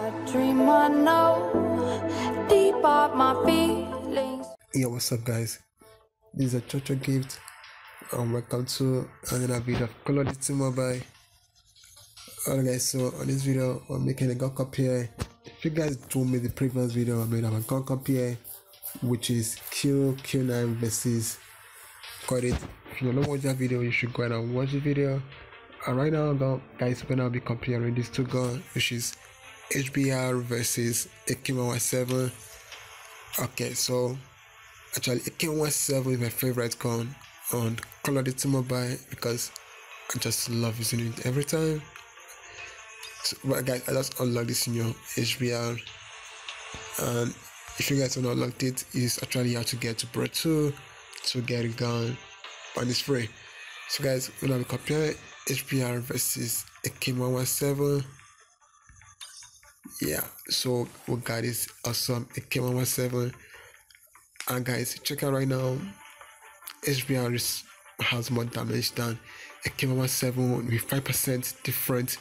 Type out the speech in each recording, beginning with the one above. Yo, what's up guys, this is Ochoochogift and welcome to another video of Call of Duty Mobile. Alright guys, so on this video I'm making a gun cup here. If you guys told me the previous video I made a gun cup here, which is QQ9 versus Got It. If you don't watch that video, you should go ahead and watch the video. And right now guys, we're gonna be comparing these two guns, which is HBR versus AK117. Okay, so actually AK117 is my favorite gun on Call of Duty Mobile because I just love using it every time. So, but guys, I just unlocked this new HBR, and if you guys have not unlocked it, it's actually how to get to Pro 2 to get a gun, and it's free. So guys, we're gonna compare HBR versus AK117. Yeah, so we got this awesome AK117, and guys, check out right now, HBR has more damage than AK117 with 5% different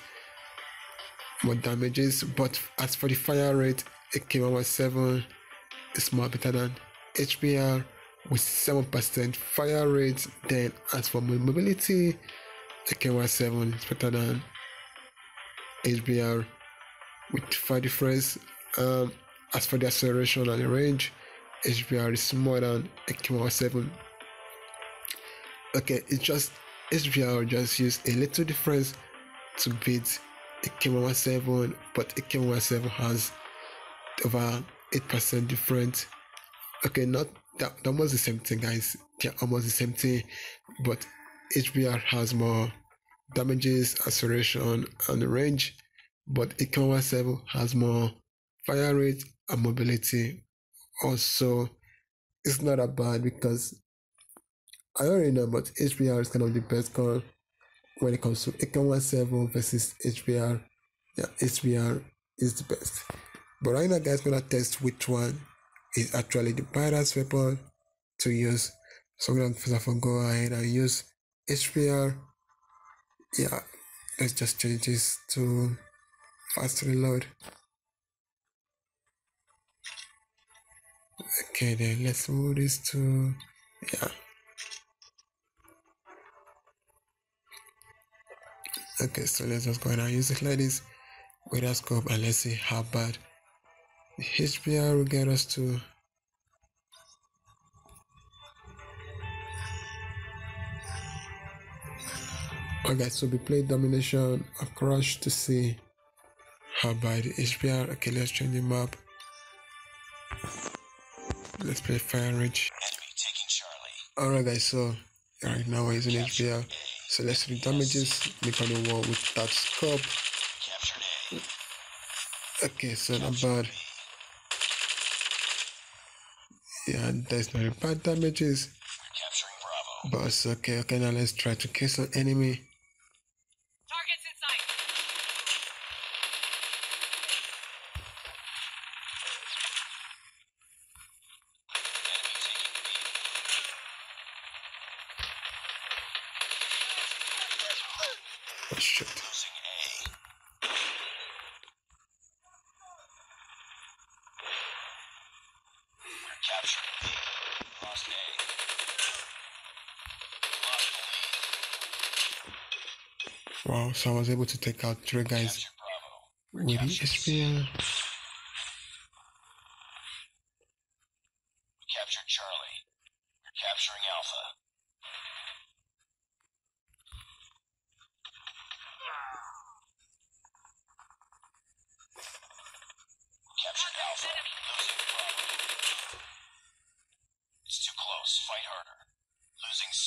more damages, but as for the fire rate, AK117 is more better than HBR with 7% fire rate. Then as for mobility, AK117 is better than HBR with fire difference. As for the acceleration and the range, HBR is more than AK117. Okay, it's just HBR just used a little difference to beat AK117, but AK117 has over 8% different. Okay, not that almost the same thing guys, they're almost the same thing, but HBR has more damages, acceleration and range, but AK117 has more fire rate and mobility. Also, it's not that bad because I already know, but HBR is kind of the best gun when it comes to AK117 versus HBR. Yeah, HBR is the best. But right now guys, gonna test which one is actually the badass weapon to use. So we're gonna first of all go ahead and use HBR. Yeah, let's just change this to fast reload. Okay, then let's move this to, yeah. Okay, so let's just go ahead and use it like this with a scope, and let's see how bad the HBR will get us to. Okay, so we played domination and crash to see how bad the HBR. Okay, let's change the map. Let's play fire range. Alright guys, so right now we're using HBR. So let's do damages, make on the wall with that scope. Okay, so not bad. Yeah, that's not bad damages. But it's okay. Okay, now let's try to kill an enemy. Targets in sight. Oh shit. Wow, so I was able to take out 3 guys with the HBR. We captured Charlie. We're capturing Alpha. We captured Alpha. Losing Bravo. It's too close. Fight harder. Losing C.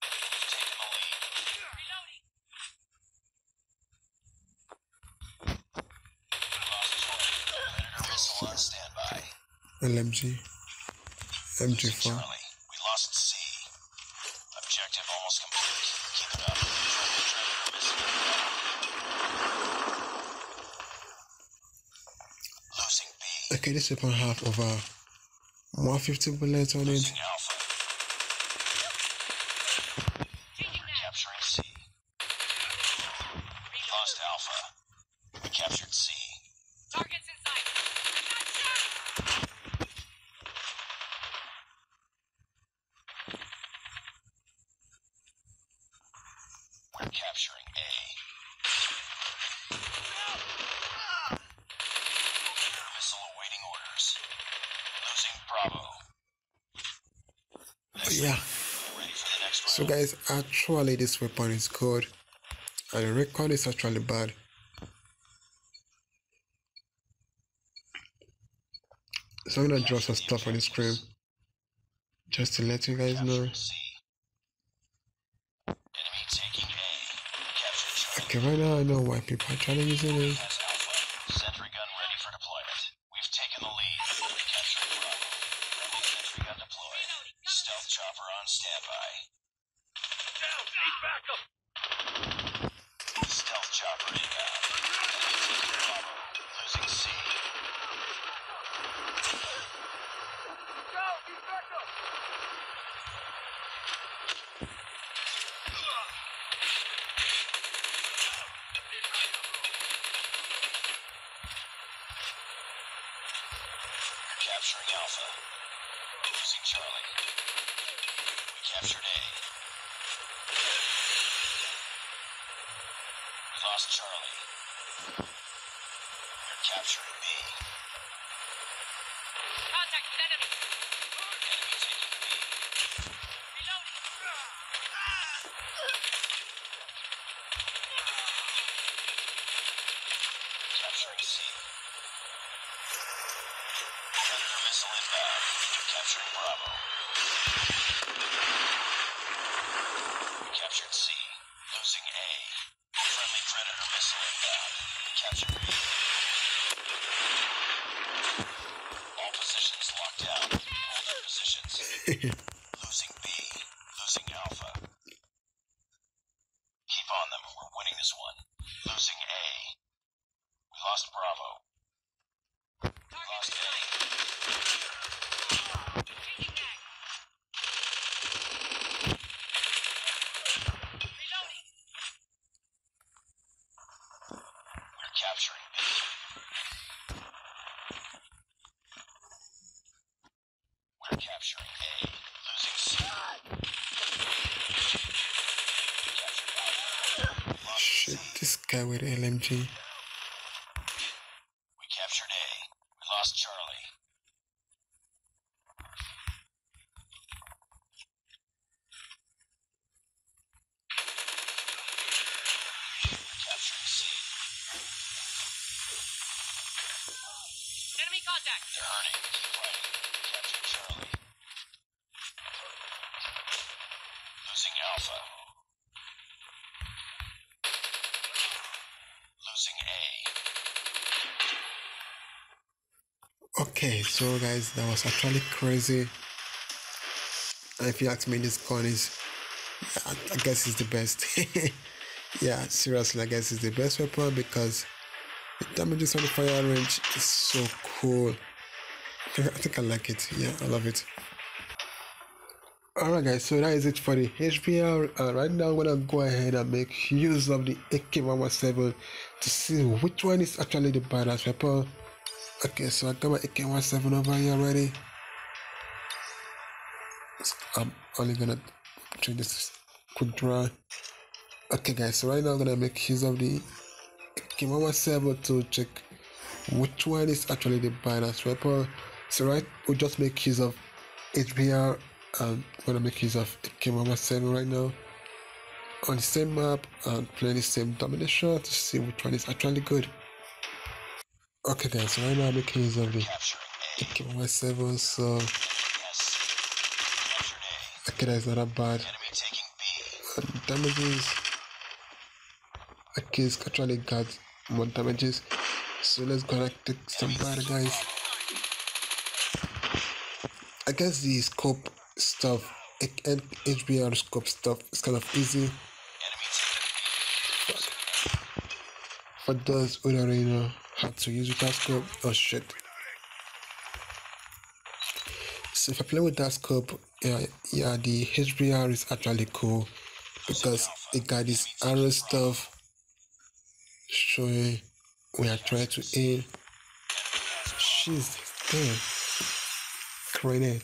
We've taken the lead. LMG. MG4. Charlie, we lost C. Objective almost complete. Keep it up. Losing B. Okay, this weapon has over 150 bullets on it. Alpha. Capturing C. We lost Alpha. We captured C. yeah. So guys, actually this weapon is good and the record is actually bad. So I'm gonna draw some stuff on the screen just to let you guys know. Okay, right now I know why people are trying to use it. Capturing Alpha. Losing Charlie. We captured A. We lost Charlie. We're capturing B. Contact with enemy. Enemy taking B. Reloading. Capturing C. Missile inbound. Capturing Bravo. We captured C. Losing A. Friendly Predator missile inbound. Capture B. All positions locked out. Hold their positions. Losing B. Losing Alpha. Keep on them. We're winning this one. Losing A. We lost Bravo. We lost A. Capturing B. We're capturing A. Losing C. Shit, this guy with LMG. We captured A. We lost Charlie. We're capturing C. Contact. They're hurting. Keep fighting. Capture Charlie. Losing Alpha. Losing A. Okay, so guys, that was actually crazy. And if you ask me, this gun is, I guess it's the best. Yeah, seriously, I guess it's the best weapon because the damages on the fire range is so cool. I think I like it. Yeah, I love it. Alright guys, so that is it for the HBR. Right now I'm gonna go ahead and make use of the AK117 to see which one is actually the badass weapon. Okay, so I got my AK117 over here already. So I'm only gonna do this quick draw. Okay guys, so right now I'm gonna make use of the AK117 to check which one is actually the badass weapon. So right, we'll just make use of HBR and we're gonna make use of AK117 right now on the same map and play the same domination to see which one is actually good. Okay guys, so right now I'm making use of the AK117, so okay, that's not that bad. And damages, okay, it's actually got more damages. So let's go and take some bad guys. I guess the scope stuff, HBR scope stuff is kind of easy. But for those who don't really know how to use that scope, oh shit. So if I play with that scope, yeah, the HBR is actually cool because it got this arrow stuff showing. We are trying to aim. She's dead. Grenade.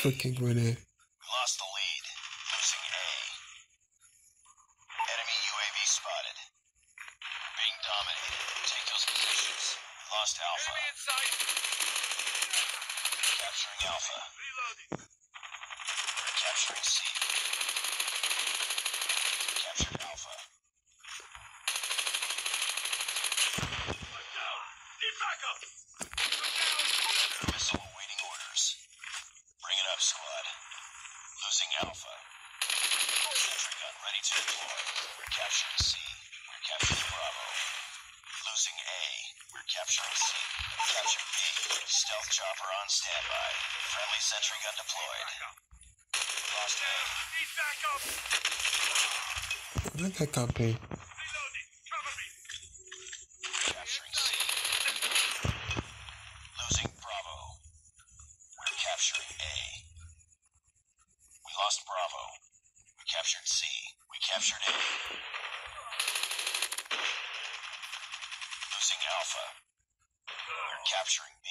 Freaking grenade. We lost the lead. Losing A. Enemy UAV spotted. We're being dominated. Take those positions. We lost Alpha. Capturing Alpha. Reloading. frequency. Captured Alpha. I'm down! Need backup! I'm down! Missile awaiting orders. Bring it up, squad. Losing Alpha. Sentry gun ready to deploy. We're capturing C. We're capturing Bravo. Losing A. We're capturing C. We're capturing B. Stealth chopper on standby. Friendly sentry gun deployed. Lost A. Need backup. Look at that B. Reloading. Cover me. Capturing C. Losing Bravo. We're capturing A. We lost Bravo. We captured C. We captured A. Losing Alpha. We're capturing B.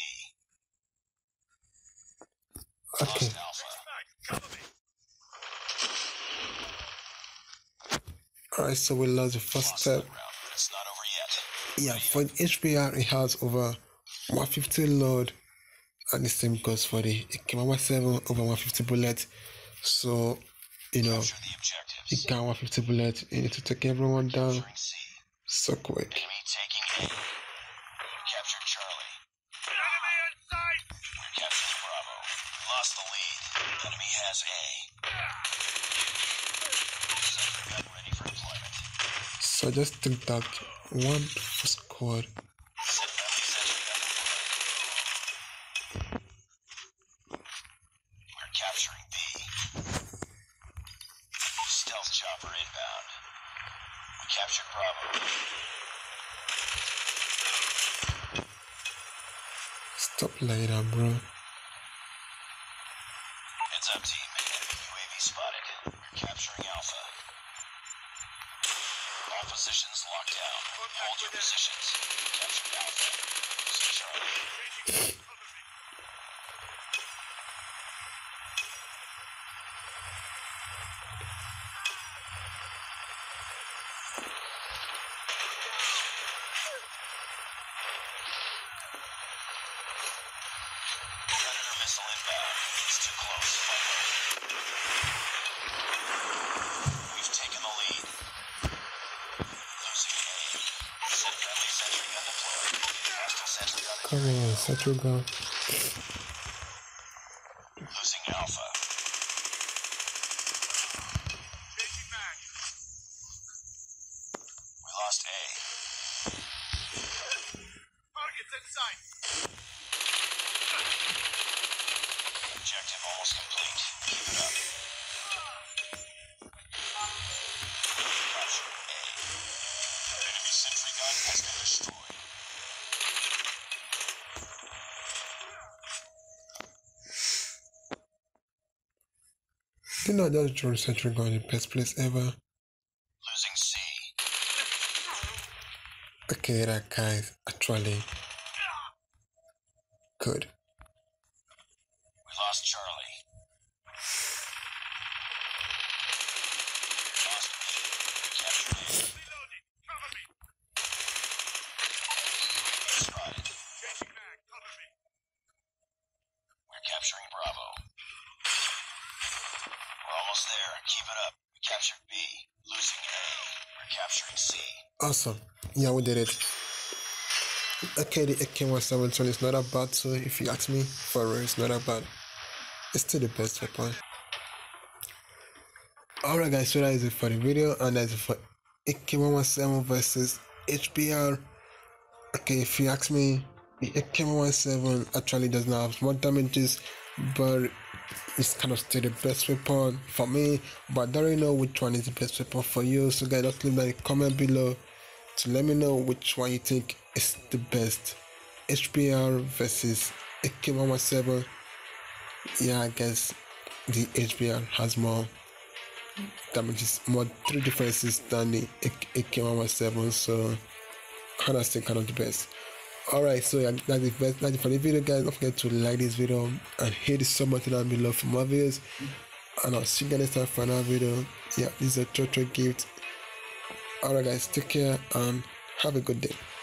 Okay. Lost Alpha. Alright, so we lost the first step. It's not over yet. Yeah, for an HBR it has over 150 load, and the same goes for the AK117 over 150 bullet. So you know, you got 150 bullets, you need to take everyone down so quick. Enemy taking A. We captured Charlie. Enemy in sight! We captured Bravo. We lost the lead. Enemy has A. Sentry gun ready for deployment. So just think that one for squad. We're capturing B. Stealth chopper inbound. We captured Bravo. Stop later, bro. Heads up, team. Enemy UAV spotted. We're capturing Alpha. All positions locked down. Hold your positions. We captured Alpha. Losing Charlie. It's too close. We've taken the lead. Losing A. Friendly sentry gun deployed. Hostile sentry gun. Come on, sentry gun. Losing Alpha. Taking back. We lost A. Target's in sight. Objective almost complete. Keep it up. Capture A. Enemy sentry gun has been destroyed. Did not just draw sentry gun in best place ever. Losing C. Okay, that guy's actually good. Lost Charlie. Lost B. Captured A. Reloading. Cover me. UAV spotted. Changing back. Cover me. We're capturing Bravo. We're almost there. Keep it up. We captured B. Losing A. We're capturing C. Awesome. Yeah, we did it. Okay, the AK117 is not a bad tool, if you ask me. For real, it's not a bad. It's still the best weapon. Alright guys, so that is it for the video, and that is it for AK117 versus HBR. Okay, if you ask me, the AK117 actually does not have more damages, but it's kind of still the best weapon for me. But I don't really know which one is the best weapon for you, so guys, just leave that in the comment below to let me know which one you think is the best. HBR versus AK117. Yeah, I guess the HBR has more damages, more three differences than the AK117, so kind of the best. Alright, so yeah, that's the best. That's it for the video, guys. Don't forget to like this video and hit the sub button down below for more videos. And I'll see you guys next time for another video. Yeah, this is Ochoochogift. Alright guys, take care and have a good day.